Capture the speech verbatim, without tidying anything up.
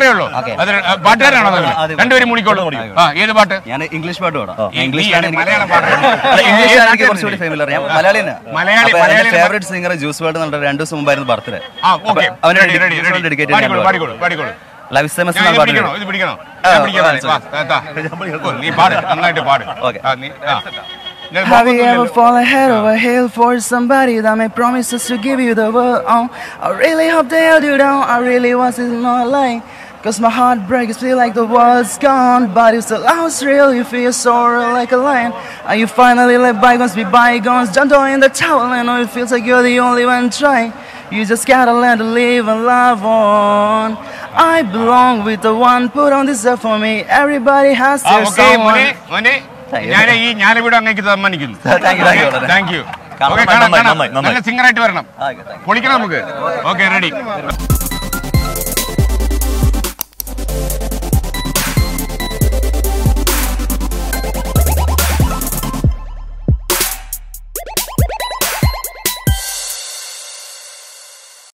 I Have you ever fallen head over heel for somebody that made promises to give you the world? Oh, I really hope they held you down. I really was it's not lying. Cause my heart breaks, feel like the world's gone. But it's the last real, you feel sorrow like a lion. And you finally let bygones be bygones. Don't throw in the towel, I know it feels like you're the only one trying. You just gotta learn to live and love on. I belong with the one put on this earth for me. Everybody has their okay, someone. Money, money. Thank you. Thank you. Okay, ready.